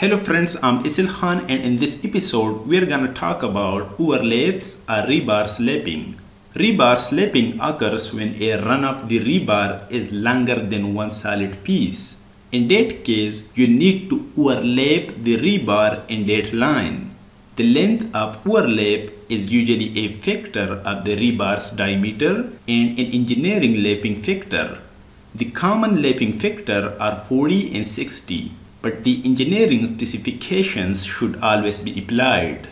Hello friends, I'm Isil Khan, and in this episode we're gonna talk about overlaps or rebar slapping. Rebar slapping occurs when a run of the rebar is longer than one solid piece. In that case, you need to overlap the rebar in that line. The length of overlap is usually a factor of the rebar's diameter and an engineering lapping factor. The common lapping factor are 40 and 60. But the engineering specifications should always be applied.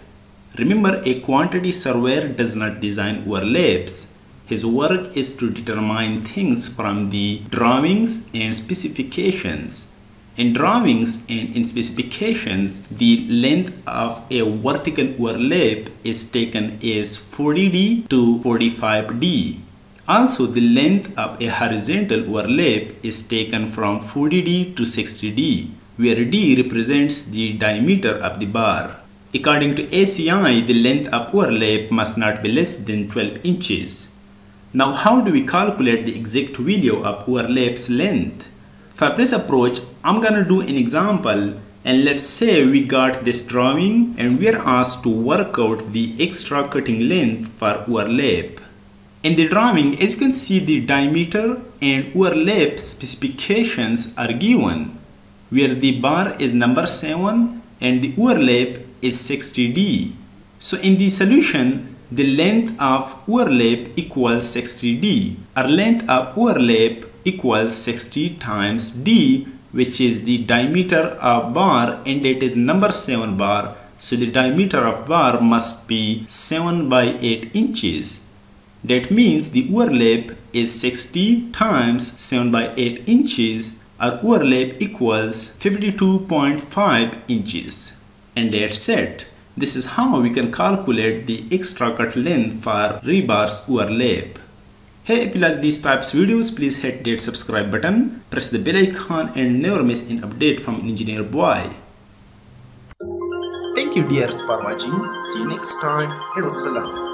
Remember, a quantity surveyor does not design overlaps. His work is to determine things from the drawings and specifications. In drawings and in specifications, the length of a vertical overlap is taken as 40D to 45D. Also, the length of a horizontal overlap is taken from 40D to 60D. Where D represents the diameter of the bar. According to ACI, the length of overlap must not be less than 12 inches. Now, how do we calculate the exact value of overlap's length? For this approach, I'm gonna do an example, and let's say we got this drawing and we're asked to work out the extra cutting length for overlap. In the drawing, as you can see, the diameter and overlap specifications are given, where the bar is number 7 and the overlap is 60D. So in the solution, the length of overlap equals 60D, or length of overlap equals 60 times D, which is the diameter of bar, and it is number 7 bar. So the diameter of bar must be 7 by 8 inches. That means the overlap is 60 times 7 by 8 inches. Our overlap equals 52.5 inches. And that's it. This is how we can calculate the extra cut length for rebar's overlap. Hey, if you like these types of videos, please hit that subscribe button, press the bell icon, and never miss an update from Engineer Boy. Thank you dears for watching. See you next time. Wassalam.